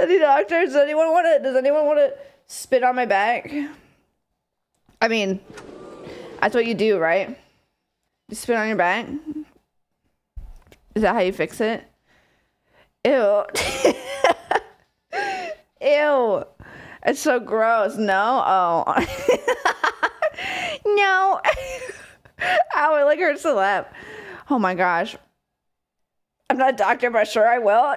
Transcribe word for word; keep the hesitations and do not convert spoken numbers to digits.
Any doctor? Does anyone want to? Does anyone want to spit on my back? I mean, that's what you do, right? You spit on your back. Is that how you fix it? Ew. Ew. It's so gross. No. Oh. No. Ow! It like hurts the lap. Oh my gosh. I'm not a doctor, but sure I will.